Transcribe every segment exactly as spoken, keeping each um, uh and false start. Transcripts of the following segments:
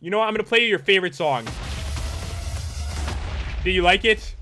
You know what? I'm gonna play you your favorite song. Do you like it?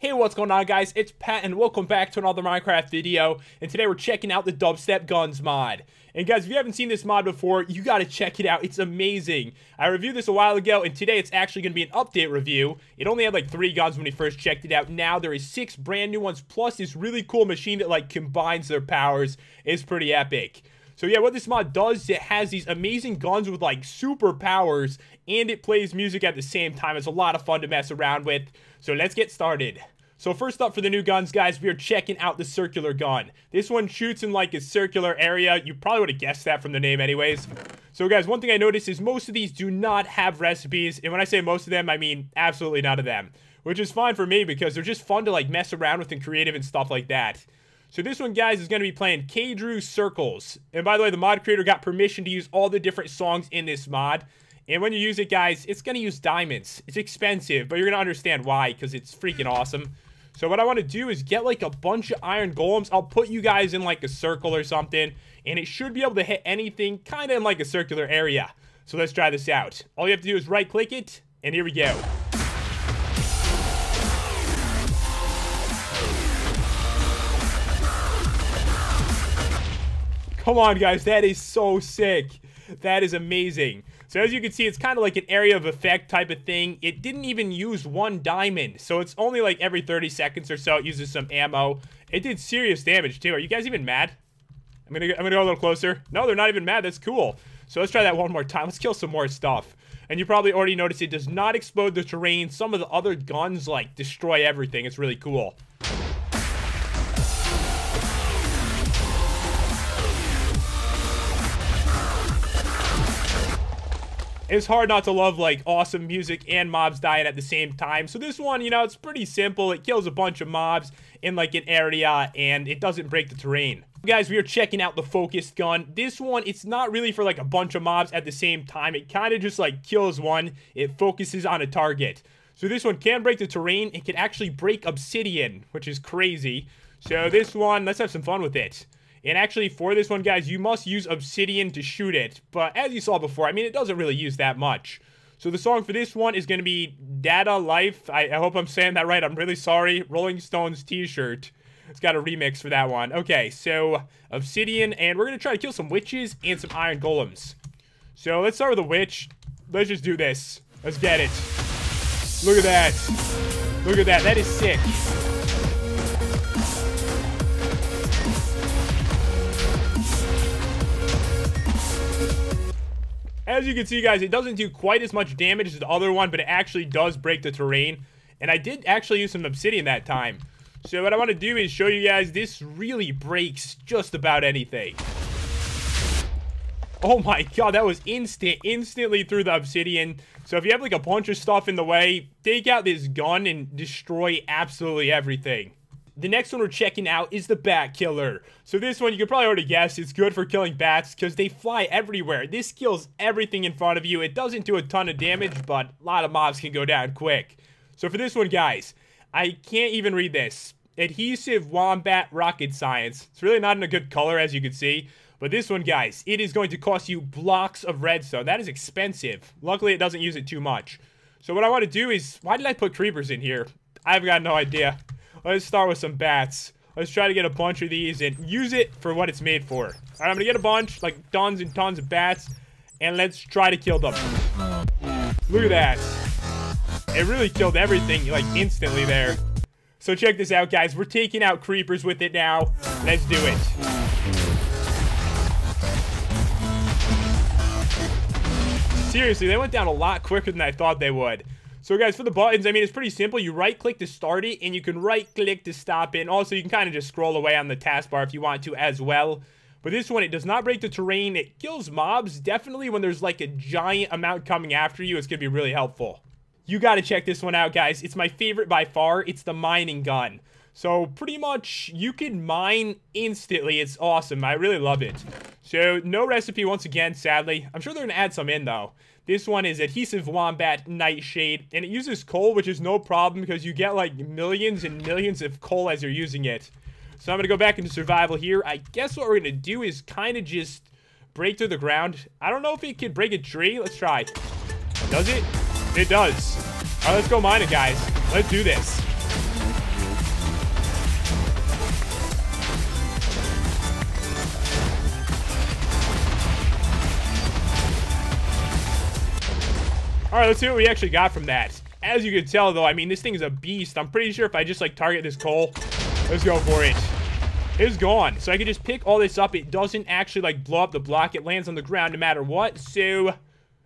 Hey, what's going on, guys? It's Pat, and welcome back to another Minecraft video. And today we're checking out the Dubstep Guns mod. And guys, if you haven't seen this mod before, you gotta check it out. It's amazing. I reviewed this a while ago, and today it's actually gonna be an update review. It only had like three guns when we first checked it out. Now there is six brand new ones, plus this really cool machine that like combines their powers. It's pretty epic. So yeah, what this mod does, it has these amazing guns with like super powers, and it plays music at the same time. It's a lot of fun to mess around with. So let's get started. So first up for the new guns, guys, we are checking out the circular gun. This one shoots in like a circular area. You probably would have guessed that from the name anyways. So guys, one thing I noticed is most of these do not have recipes. And when I say most of them, I mean absolutely none of them. Which is fine for me because they're just fun to like mess around with and creative and stuff like that. So this one, guys, is going to be playing K Drew Circles. And by the way, the mod creator got permission to use all the different songs in this mod. And when you use it, guys, it's going to use diamonds. It's expensive, but you're going to understand why because it's freaking awesome. So what I want to do is get like a bunch of iron golems. I'll put you guys in like a circle or something, and it should be able to hit anything kind of in like a circular area. So let's try this out. All you have to do is right click it, and here we go. Come on, guys, that is so sick. That is amazing. So as you can see, it's kind of like an area of effect type of thing. It didn't even use one diamond, so it's only like every thirty seconds or so it uses some ammo. It did serious damage too. Are you guys even mad? I'm gonna, I'm gonna go a little closer. No, they're not even mad. That's cool. So let's try that one more time. Let's kill some more stuff. And you probably already noticed it does not explode the terrain. Some of the other guns like destroy everything. It's really cool. It's hard not to love like awesome music and mobs dying at the same time. So this one, you know, it's pretty simple. It kills a bunch of mobs in like an area, and it doesn't break the terrain. Guys, we are checking out the focused gun. This one, it's not really for like a bunch of mobs at the same time. It kind of just like kills one. It focuses on a target. So this one can break the terrain. It can actually break obsidian, which is crazy. So this one, let's have some fun with it. And actually, for this one, guys, you must use obsidian to shoot it. But as you saw before, I mean, it doesn't really use that much. So the song for this one is going to be Dada Life. I, I hope I'm saying that right. I'm really sorry. Rolling Stones t-shirt. It's got a remix for that one. Okay, so obsidian. And we're going to try to kill some witches and some iron golems. So let's start with a witch. Let's just do this. Let's get it. Look at that. Look at that. That is sick. As you can see, guys, it doesn't do quite as much damage as the other one, but it actually does break the terrain. And I did actually use some obsidian that time. So what I want to do is show you guys this really breaks just about anything. Oh my god, that was instant, instantly through the obsidian. So if you have like a bunch of stuff in the way, take out this gun and destroy absolutely everything. The next one we're checking out is the Bat Killer. So this one, you can probably already guess, it's good for killing bats because they fly everywhere. This kills everything in front of you. It doesn't do a ton of damage, but a lot of mobs can go down quick. So for this one, guys, I can't even read this. Adhesive Wombat Rocket Science. It's really not in a good color, as you can see. But this one, guys, it is going to cost you blocks of redstone. That is expensive. Luckily, it doesn't use it too much. So what I want to do is, why did I put creepers in here? I've got no idea. Let's start with some bats. Let's try to get a bunch of these and use it for what it's made for. All right, I'm gonna get a bunch, like tons and tons of bats, and let's try to kill them. Look at that. It really killed everything, like, instantly there. So check this out, guys. We're taking out creepers with it now. Let's do it. Seriously, they went down a lot quicker than I thought they would. So guys, for the buttons, I mean, it's pretty simple. You right-click to start it, and you can right-click to stop it. And also, you can kind of just scroll away on the taskbar if you want to as well. But this one, it does not break the terrain. It kills mobs. Definitely when there's like a giant amount coming after you, it's going to be really helpful. You got to check this one out, guys. It's my favorite by far. It's the mining gun. So pretty much, you can mine instantly. It's awesome. I really love it. So no recipe once again, sadly. I'm sure they're going to add some in, though. This one is Adhesive Wombat Nightshade, and it uses coal, which is no problem because you get like millions and millions of coal as you're using it. So I'm gonna go back into survival here. I guess what we're gonna do is kind of just break through the ground. I don't know if it can break a tree. Let's try. Does it? It does. All right, let's go mine it, guys. Let's do this. All right, let's see what we actually got from that. As you can tell, though, I mean, this thing is a beast. I'm pretty sure if I just, like, target this coal, let's go for it. It's gone. So I can just pick all this up. It doesn't actually, like, blow up the block. It lands on the ground no matter what. So,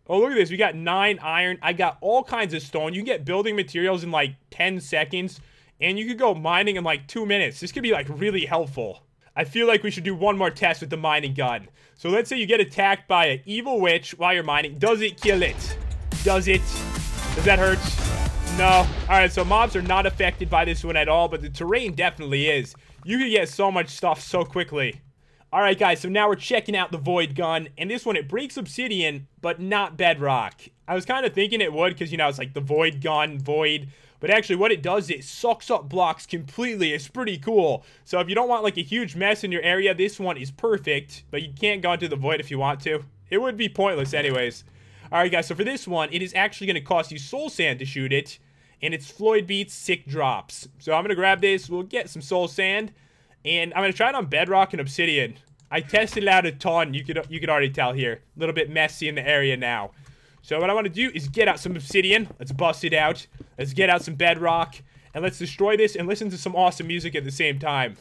oh, look at this. We got nine iron. I got all kinds of stone. You can get building materials in, like, ten seconds. And you could go mining in, like, two minutes. This could be, like, really helpful. I feel like we should do one more test with the mining gun. So let's say you get attacked by an evil witch while you're mining. Does it kill it? Does it? Does that hurt? No. Alright, so mobs are not affected by this one at all, but the terrain definitely is. You can get so much stuff so quickly. Alright guys, so now we're checking out the void gun, and this one, it breaks obsidian, but not bedrock. I was kind of thinking it would, because, you know, it's like the void gun, void, but actually what it does, it sucks up blocks completely. It's pretty cool. So if you don't want, like, a huge mess in your area, this one is perfect, but you can't go into the void if you want to. It would be pointless anyways. Alright guys, so for this one, it is actually going to cost you soul sand to shoot it, and it's Floyd Beats Sick Drops. So I'm going to grab this, we'll get some soul sand, and I'm going to try it on bedrock and obsidian. I tested it out a ton, you could, you could already tell here. A little bit messy in the area now. So what I want to do is get out some obsidian, let's bust it out, let's get out some bedrock, and let's destroy this and listen to some awesome music at the same time.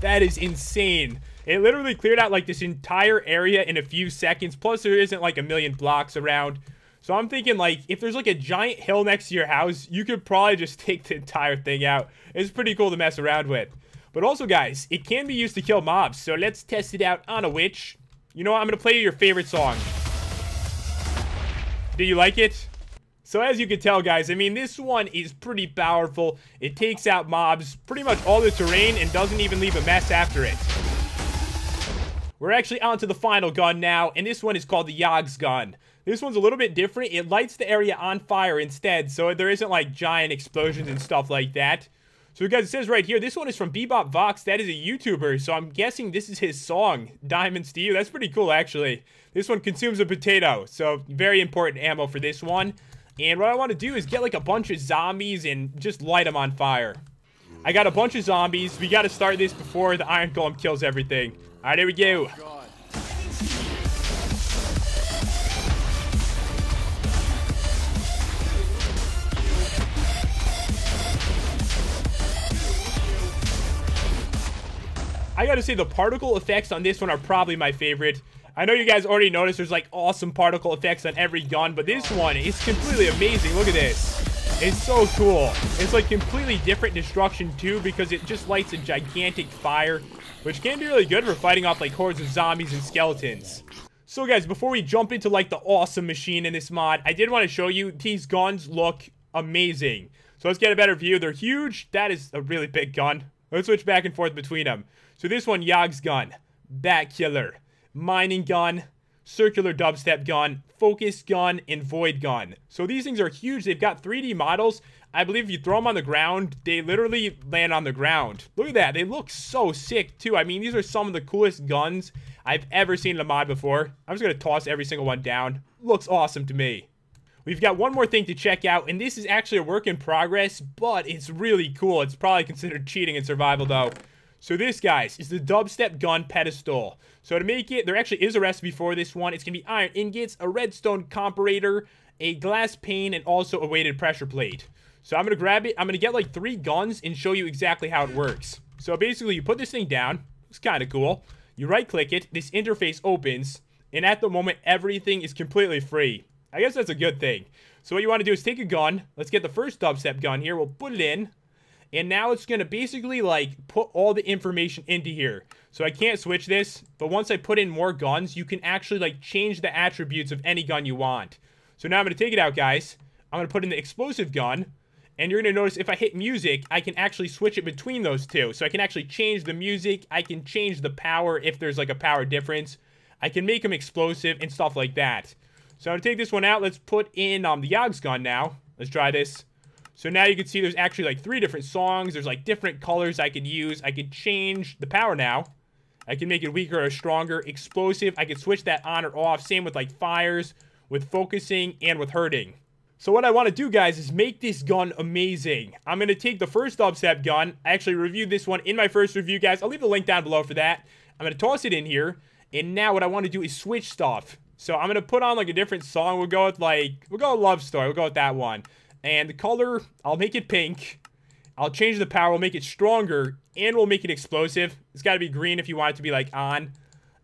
That is insane. It literally cleared out, like, this entire area in a few seconds. Plus, there isn't, like, a million blocks around. So I'm thinking, like, if there's, like, a giant hill next to your house, you could probably just take the entire thing out. It's pretty cool to mess around with. But also, guys, it can be used to kill mobs. So let's test it out on a witch. You know what? I'm going to play you your favorite song. Do you like it? So as you can tell, guys, I mean, this one is pretty powerful. It takes out mobs, pretty much all the terrain, and doesn't even leave a mess after it. We're actually on to the final gun now, and this one is called the Yog's gun. This one's a little bit different. It lights the area on fire instead, so there isn't, like, giant explosions and stuff like that. So, guys, it says right here, this one is from Bebop Vox. That is a YouTuber, so I'm guessing this is his song, Diamonds to You. That's pretty cool, actually. This one consumes a potato, so very important ammo for this one. And what I want to do is get, like, a bunch of zombies and just light them on fire. I got a bunch of zombies. We got to start this before the iron golem kills everything. All right, here we go. Oh, I got to say, the particle effects on this one are probably my favorite. I know you guys already noticed there's, like, awesome particle effects on every gun, but this one is completely amazing. Look at this. It's so cool. It's, like, completely different destruction too, because it just lights a gigantic fire, which can be really good for fighting off, like, hordes of zombies and skeletons. So guys, before we jump into, like, the awesome machine in this mod, I did want to show you these guns look amazing. So let's get a better view. They're huge. That is a really big gun. Let's switch back and forth between them. So this one, Yog's gun, Bat Killer, Mining gun, circular dubstep gun, focus gun, and void gun. So these things are huge. They've got three D models. I believe if you throw them on the ground, they literally land on the ground. Look at that. They look so sick too. I mean, these are some of the coolest guns I've ever seen in a mod before. I'm just going to toss every single one down. Looks awesome to me. We've got one more thing to check out, and this is actually a work in progress, but it's really cool. It's probably considered cheating in survival though. So this, guys, is the dubstep gun pedestal. So to make it, there actually is a recipe for this one. It's going to be iron ingots, a redstone comparator, a glass pane, and also a weighted pressure plate. So I'm going to grab it. I'm going to get, like, three guns and show you exactly how it works. So basically, you put this thing down. It's kind of cool. You right-click it. This interface opens. And at the moment, everything is completely free. I guess that's a good thing. So what you want to do is take a gun. Let's get the first dubstep gun here. We'll put it in. And now it's going to basically, like, put all the information into here. So I can't switch this, but once I put in more guns, you can actually, like, change the attributes of any gun you want. So now I'm going to take it out, guys. I'm going to put in the explosive gun. And you're going to notice if I hit music, I can actually switch it between those two. So I can actually change the music. I can change the power if there's, like, a power difference. I can make them explosive and stuff like that. So to take this one out, let's put in um, the Yogg's gun now. Let's try this. So now you can see there's actually like three different songs. There's like different colors I could use. I could change the power now. I can make it weaker or stronger. Explosive, I can switch that on or off. Same with like fires, with focusing, and with hurting. So what I want to do, guys, is make this gun amazing. I'm going to take the first Dubstep gun. I actually reviewed this one in my first review, guys. I'll leave the link down below for that. I'm going to toss it in here. And now what I want to do is switch stuff. So I'm going to put on like a different song. We'll go with like, we'll go with Love Story. We'll go with that one. And the color, I'll make it pink. I'll change the power. We'll make it stronger. And we'll make it explosive. It's got to be green if you want it to be like on.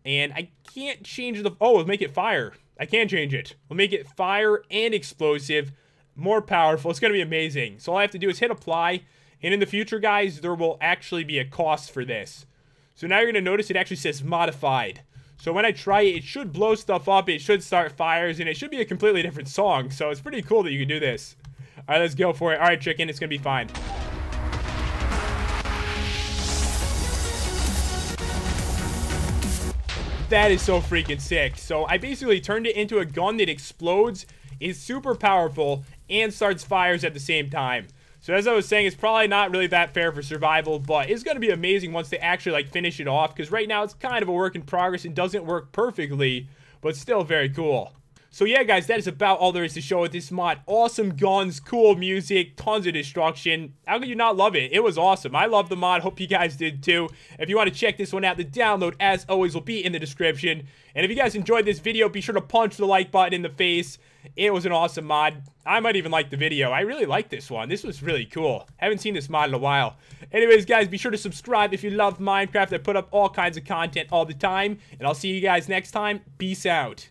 And I can't change the, oh, we'll make it fire. I can't change it. We'll make it fire and explosive, more powerful. It's going to be amazing. So all I have to do is hit apply. And in the future, guys, there will actually be a cost for this. So now you're going to notice it actually says modified. So when I try it, it should blow stuff up. It should start fires, and it should be a completely different song. So it's pretty cool that you can do this. All right, let's go for it. All right, chicken, it's going to be fine. That is so freaking sick. So I basically turned it into a gun that explodes, is super powerful, and starts fires at the same time. So as I was saying, it's probably not really that fair for survival, but it's going to be amazing once they actually like finish it off, because right now it's kind of a work in progress and doesn't work perfectly, but still very cool. So yeah, guys, that is about all there is to show with this mod. Awesome guns, cool music, tons of destruction. How could you not love it? It was awesome. I love the mod. Hope you guys did too. If you want to check this one out, the download, as always, will be in the description. And if you guys enjoyed this video, be sure to punch the like button in the face. It was an awesome mod. I might even like the video. I really like this one. This was really cool. Haven't seen this mod in a while. Anyways, guys, be sure to subscribe if you love Minecraft. I put up all kinds of content all the time. And I'll see you guys next time. Peace out.